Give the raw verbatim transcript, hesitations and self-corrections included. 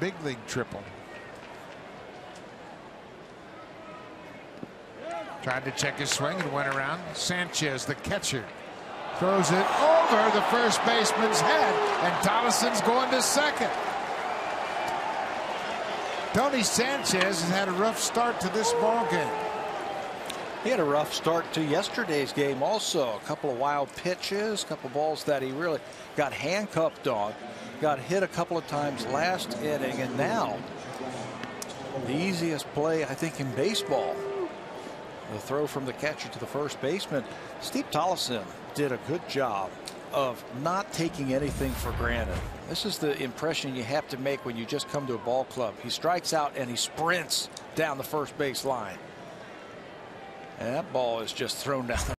big league triple. Tried to check his swing and went around. Sanchez, the catcher, throws it over the first baseman's head, and Tolleson's going to second. Tony Sanchez has had a rough start to this ball game. He had a rough start to yesterday's game also. A couple of wild pitches, a couple of balls that he really got handcuffed on, got hit a couple of times last inning, and now the easiest play I think in baseball, the throw from the catcher to the first baseman. Steve Tolleson did a good job of not taking anything for granted. This is the impression you have to make when you just come to a ball club. He strikes out and he sprints down the first base line. And that ball is just thrown down.